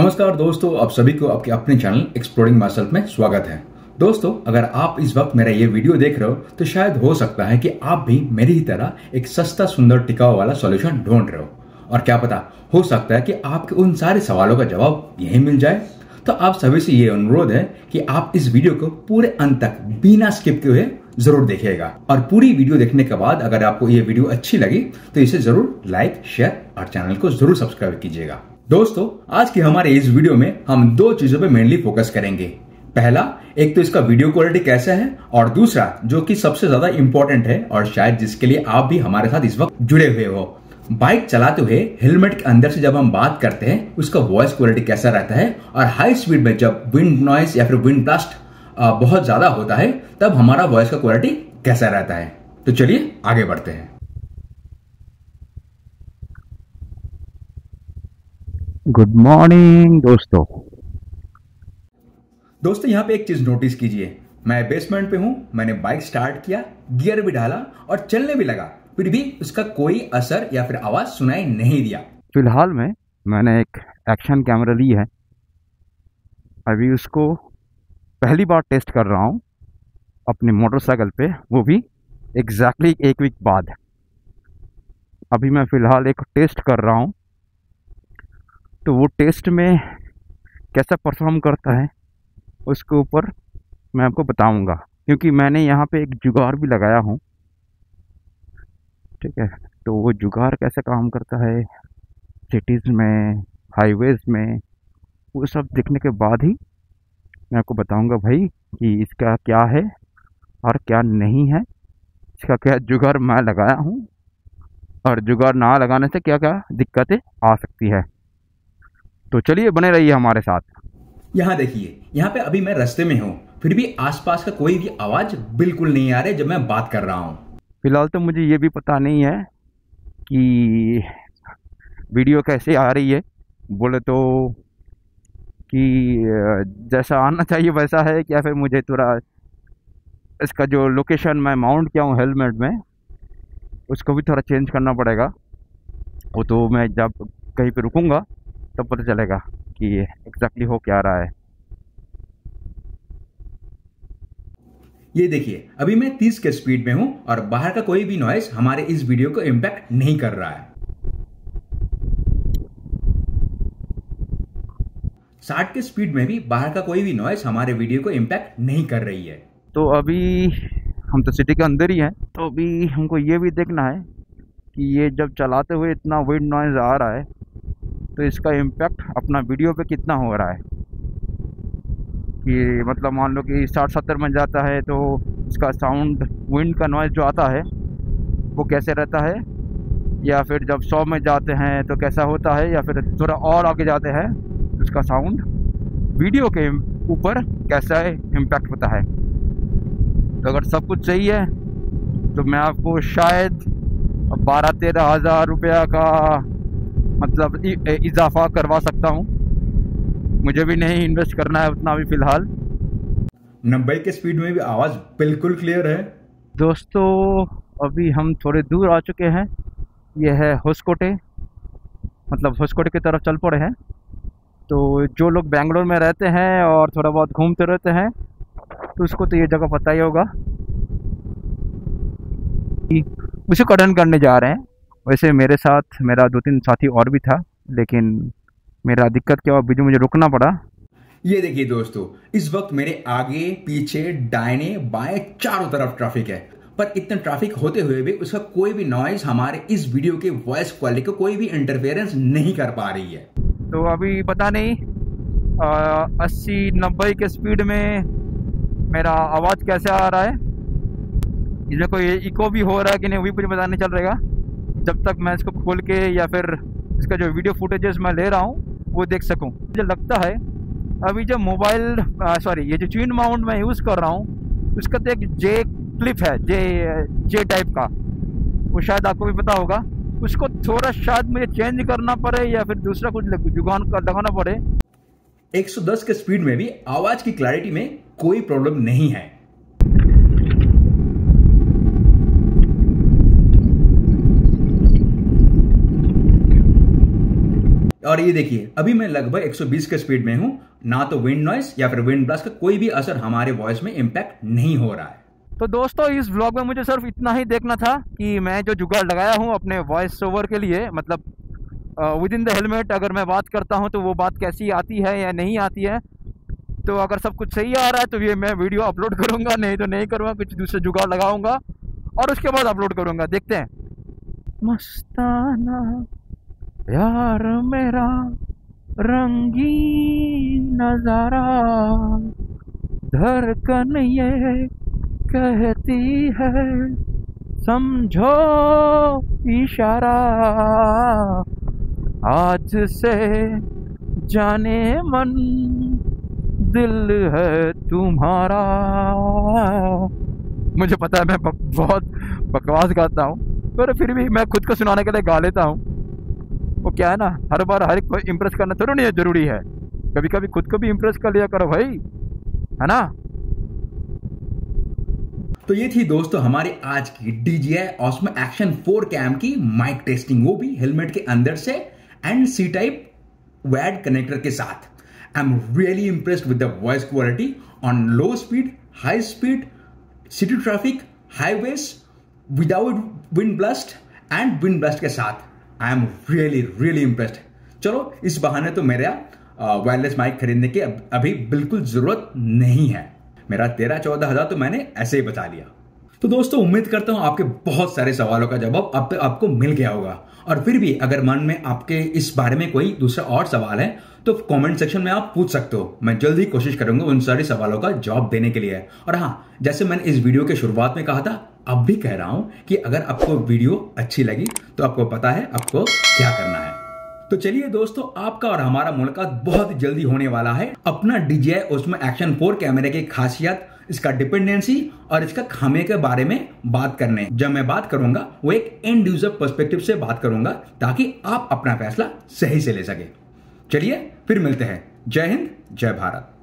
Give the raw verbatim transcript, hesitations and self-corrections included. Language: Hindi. नमस्कार दोस्तों, आप सभी को आपके अपने चैनल एक्सप्लोरिंग मसल्स में स्वागत है। दोस्तों, अगर आप इस वक्त मेरा ये वीडियो देख रहे हो तो शायद हो सकता है कि आप भी मेरी ही तरह एक सस्ता सुंदर टिकाऊ वाला सॉल्यूशन ढूंढ रहे हो, और क्या पता हो सकता है कि आपके उन सारे सवालों का जवाब यही मिल जाए। तो आप सभी से ये अनुरोध है कि आप इस वीडियो को पूरे अंत तक बिना स्किप किए जरूर देखिएगा, और पूरी वीडियो देखने के बाद अगर आपको ये वीडियो अच्छी लगी तो इसे जरूर लाइक, शेयर और चैनल को जरूर सब्सक्राइब कीजिएगा। दोस्तों, आज के हमारे इस वीडियो में हम दो चीजों पे मेनली फोकस करेंगे। पहला, एक तो इसका वीडियो क्वालिटी कैसा है, और दूसरा जो कि सबसे ज्यादा इम्पोर्टेंट है और शायद जिसके लिए आप भी हमारे साथ इस वक्त जुड़े हुए हो, बाइक चलाते हुए हेलमेट के अंदर से जब हम बात करते हैं उसका वॉइस क्वालिटी कैसा रहता है, और हाई स्पीड में जब विंड नॉइस या फिर विंड ब्लास्ट बहुत ज्यादा होता है तब हमारा वॉइस का क्वालिटी कैसा रहता है। तो चलिए आगे बढ़ते हैं। गुड मॉर्निंग दोस्तों। दोस्तों, यहाँ पे एक चीज नोटिस कीजिए, मैं बेसमेंट पे हूँ, मैंने बाइक स्टार्ट किया, गियर भी डाला और चलने भी लगा, फिर भी उसका कोई असर या फिर आवाज सुनाई नहीं दिया। फिलहाल में मैंने एक एक्शन कैमरा ली है, अभी उसको पहली बार टेस्ट कर रहा हूँ अपने मोटरसाइकिल पे, वो भी एग्जैक्टली exactly एक वीक बाद। अभी मैं फ़िलहाल एक टेस्ट कर रहा हूँ, तो वो टेस्ट में कैसा परफॉर्म करता है उसके ऊपर मैं आपको बताऊंगा, क्योंकि मैंने यहाँ पे एक जुगाड़ भी लगाया हूँ। ठीक है, तो वो जुगाड़ कैसे काम करता है सिटीज़ में, हाईवेज़ में, वो सब देखने के बाद ही मैं आपको बताऊंगा भाई कि इसका क्या है और क्या नहीं है, इसका क्या जुगाड़ मैं लगाया हूँ और जुगाड़ ना लगाने से क्या क्या दिक्कतें आ सकती है। तो चलिए बने रहिए हमारे साथ। यहाँ देखिए, यहाँ पे अभी मैं रास्ते में हूँ, फिर भी आसपास का कोई भी आवाज़ बिल्कुल नहीं आ रही जब मैं बात कर रहा हूँ। फिलहाल तो मुझे ये भी पता नहीं है कि वीडियो कैसे आ रही है, बोले तो कि जैसा आना चाहिए वैसा है, या फिर मुझे थोड़ा इसका जो लोकेशन मैं माउंट किया हूँ हेलमेट में उसको भी थोड़ा चेंज करना पड़ेगा। वो तो मैं जब कहीं पे रुकूंगा तब पता चलेगा कि एग्जैक्टली हो क्या रहा है। ये देखिए, अभी मैं तीस के स्पीड में हूँ और बाहर का कोई भी नॉइस हमारे इस वीडियो को इम्पैक्ट नहीं कर रहा है। साठ के स्पीड में भी बाहर का कोई भी नॉइस हमारे वीडियो को इम्पैक्ट नहीं कर रही है। तो अभी हम तो सिटी के अंदर ही हैं, तो अभी हमको ये भी देखना है कि ये जब चलाते हुए इतना विंड नॉइज़ आ रहा है तो इसका इम्पैक्ट अपना वीडियो पे कितना हो रहा है, कि मतलब मान लो कि साठ सत्तर में जाता है तो इसका साउंड, विंड का नॉइज़ जो आता है वो कैसे रहता है, या फिर जब सौ में जाते हैं तो कैसा होता है, या फिर थोड़ा और आगे जाते हैं उसका साउंड वीडियो के ऊपर कैसा है इम्पैक्ट होता है। तो अगर सब कुछ सही है तो मैं आपको शायद बारह तेरह हज़ार रुपया का मतलब इजाफा करवा सकता हूँ, मुझे भी नहीं इन्वेस्ट करना है उतना भी फिलहाल। नब्बे के स्पीड में भी आवाज़ बिल्कुल क्लियर है। दोस्तों, अभी हम थोड़े दूर आ चुके हैं, यह है होसकोटे, मतलब होसकोटे की तरफ चल पड़े हैं। तो जो लोग बेंगलोर में रहते हैं और थोड़ा बहुत घूमते रहते हैं तो उसको तो ये जगह पता ही होगा। उसे कटन करने जा रहे हैं, वैसे मेरे साथ मेरा दो तीन साथी और भी था, लेकिन मेरा दिक्कत क्या हुआ बीच में मुझे रुकना पड़ा। ये देखिए दोस्तों, इस वक्त मेरे आगे पीछे दाहिने बाएं चारों तरफ ट्रैफिक है, पर इतना ट्रैफिक होते हुए भी उसका कोई भी नॉइज़ हमारे इस वीडियो के वॉइस क्वालिटी को कोई भी इंटरफेरेंस नहीं कर पा रही है। तो अभी पता नहीं अस्सी नब्बे के स्पीड में मेरा आवाज़ कैसे आ रहा है, इसमें कोई इको भी हो रहा है कि नहीं, वो भी मुझे पता नहीं चल रहेगा जब तक मैं इसको खोल के या फिर इसका जो वीडियो फुटेजेस मैं ले रहा हूँ वो देख सकूँ। मुझे लगता है अभी जो मोबाइल सॉरी ये जो चीन माउंट मैं यूज़ कर रहा हूँ उसका तो एक जे क्लिप है, जे जे टाइप का, वो शायद आपको भी पता होगा, उसको थोड़ा शायद मुझे चेंज करना पड़े या फिर दूसरा कुछ जुगाड़ लगाना पड़े। एक सौ दस के स्पीड में भी आवाज की क्लैरिटी में कोई प्रॉब्लम नहीं है। और ये देखिए अभी मैं लगभग एक सौ बीस के स्पीड में हूँ, ना तो विंड नॉइस या फिर विंड ब्लास्ट का कोई भी असर हमारे वॉइस में इम्पैक्ट नहीं हो रहा है। तो दोस्तों इस व्लॉग में मुझे सिर्फ इतना ही देखना था कि मैं जो जुगाड़ लगाया हूँ अपने वॉइस ओवर के लिए, मतलब विद इन द हेलमेट अगर मैं बात करता हूँ तो वो बात कैसी आती है या नहीं आती है। तो अगर सब कुछ सही आ रहा है तो ये मैं वीडियो अपलोड करूँगा, नहीं तो नहीं करूँगा, कुछ दूसरे जुगाड़ लगाऊँगा और उसके बाद अपलोड करूँगा, देखते हैं। मस्ताना यार मेरा रंगीन नज़ारा, धड़कन ये कहती है समझो इशारा, आज से जाने मन दिल है तुम्हारा। मुझे पता है मैं बहुत बकवास गाता हूँ, पर फिर भी मैं खुद को सुनाने के लिए गा लेता हूँ। वो क्या है ना, हर बार हर एक को इम्प्रेस करना थोड़ा नहीं है, ज़रूरी है कभी कभी खुद को भी इम्प्रेस कर लिया करो भाई, है ना। तो ये थी दोस्तों हमारी आज की D J I Osmo Action four cam की माइक टेस्टिंग, वो भी हेलमेट के अंदर से and C type wired connector के साथ। I am really impressed with the voice quality on low speed, high speed, city traffic, highways, without wind blast and wind blast के साथ। I am really really impressed. चलो इस बहाने तो मेरा वायरलेस माइक खरीदने की अब, अभी बिल्कुल जरूरत नहीं है। मेरा तेरह चौदह हजार तो मैंने ऐसे ही बचा लिया। तो दोस्तों उम्मीद करता हूँ आपके बहुत सारे सवालों का जवाब अब आपको मिल गया होगा, और फिर भी अगर मन में आपके इस बारे में कोई दूसरा और सवाल है तो कमेंट सेक्शन में आप पूछ सकते हो। मैं जल्द ही कोशिश करूंगा उन सारे सवालों का जवाब देने के लिए। और हाँ, जैसे मैंने इस वीडियो के शुरुआत में कहा था, अब भी कह रहा हूं कि अगर आपको वीडियो अच्छी लगी तो आपको पता है आपको क्या करना है। तो चलिए दोस्तों, आपका और हमारा मुलाकात बहुत जल्दी होने वाला है अपना D J I Osmo Action four कैमरे की खासियत, इसका डिपेंडेंसी और इसका खामियों के बारे में बात करने। जब मैं बात करूंगा वो एक एंड यूजर पर्सपेक्टिव से बात करूंगा, ताकि आप अपना फैसला सही से ले सके। चलिए फिर मिलते हैं। जय हिंद, जय भारत।